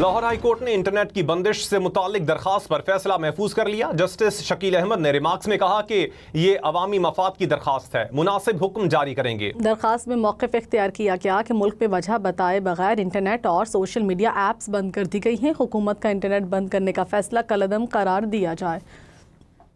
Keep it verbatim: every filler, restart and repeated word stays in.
Lahore high court ने internet की बंदिश से मुतालिक दरखास्त पर फैसला महफूज कर लिया। जस्टिस शकील अहमद ने रिमार्क्स में कहा कि ये अवामी मफाद की दरखास्त है, मुनासिब हुक्म जारी करेंगे। दरखास्त में मौक़िफ़ इख्तियार किया गया कि मुल्क में वजह बताए बगैर इंटरनेट और सोशल मीडिया ऐप्स बंद कर दी गई हैं। हुकूमत का इंटरनेट बंद करने का फैसला कलअदम करार दिया जाए।